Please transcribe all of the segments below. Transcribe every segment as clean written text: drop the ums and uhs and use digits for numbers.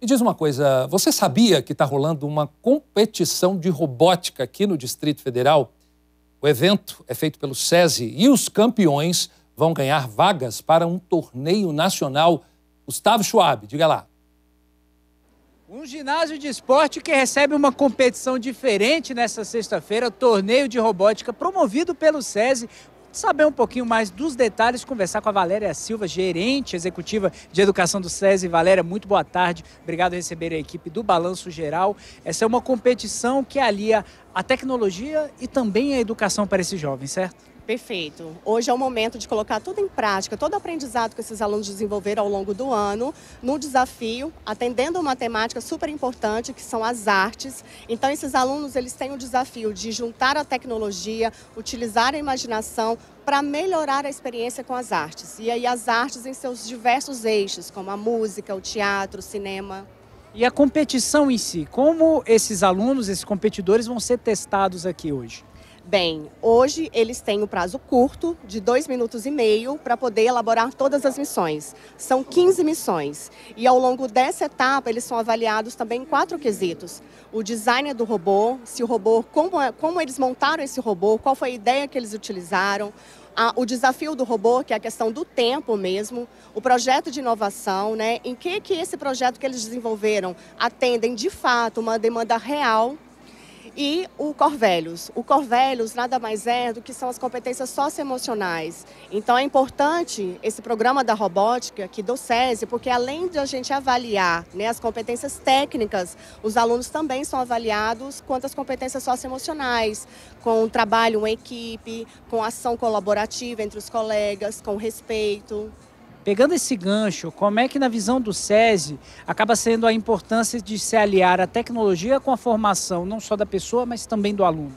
E diz uma coisa, você sabia que está rolando uma competição de robótica aqui no Distrito Federal? O evento é feito pelo SESI e os campeões vão ganhar vagas para um torneio nacional. Gustavo Schwab, diga lá. Um ginásio de esporte que recebe uma competição diferente nessa sexta-feira, torneio de robótica promovido pelo SESI. Saber um pouquinho mais dos detalhes, conversar com a Valéria Silva, gerente executiva de educação do SESI. Valéria, muito boa tarde. Obrigado por receber a equipe do Balanço Geral. Essa é uma competição que alia a tecnologia e também a educação para esses jovens, certo? Perfeito. Hoje é o momento de colocar tudo em prática, todo o aprendizado que esses alunos desenvolveram ao longo do ano, no desafio, atendendo uma temática super importante, que são as artes. Então, esses alunos, eles têm o desafio de juntar a tecnologia, utilizar a imaginação para melhorar a experiência com as artes. E aí, as artes em seus diversos eixos, como a música, o teatro, o cinema. E a competição em si, como esses alunos, esses competidores vão ser testados aqui hoje? Bem, hoje eles têm um prazo curto, de 2,5 minutos, para poder elaborar todas as missões. São 15 missões. E ao longo dessa etapa, eles são avaliados também em 4 quesitos. O design do robô, se o robô, como eles montaram esse robô, qual foi a ideia que eles utilizaram. O desafio do robô, que é a questão do tempo mesmo, o projeto de inovação, né? Em que esse projeto que eles desenvolveram atendem, de fato, uma demanda real. E o Corvelhos. O Corvelhos nada mais é do que são as competências socioemocionais. Então é importante esse programa da robótica aqui do SESI, porque além de a gente avaliar, né, as competências técnicas, os alunos também são avaliados quanto às competências socioemocionais, com trabalho em equipe, com ação colaborativa entre os colegas, com respeito. Pegando esse gancho, como é que na visão do SESI acaba sendo a importância de se aliar a tecnologia com a formação, não só da pessoa, mas também do aluno?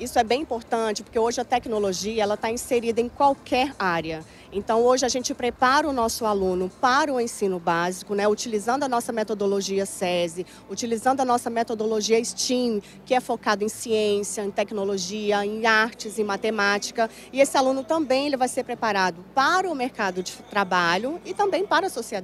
Isso é bem importante, porque hoje a tecnologia ela está inserida em qualquer área. Então, hoje a gente prepara o nosso aluno para o ensino básico, né, utilizando a nossa metodologia SESI, utilizando a nossa metodologia STEAM, que é focado em ciência, em tecnologia, em artes, em matemática. E esse aluno também ele vai ser preparado para o mercado de trabalho e também para a sociedade.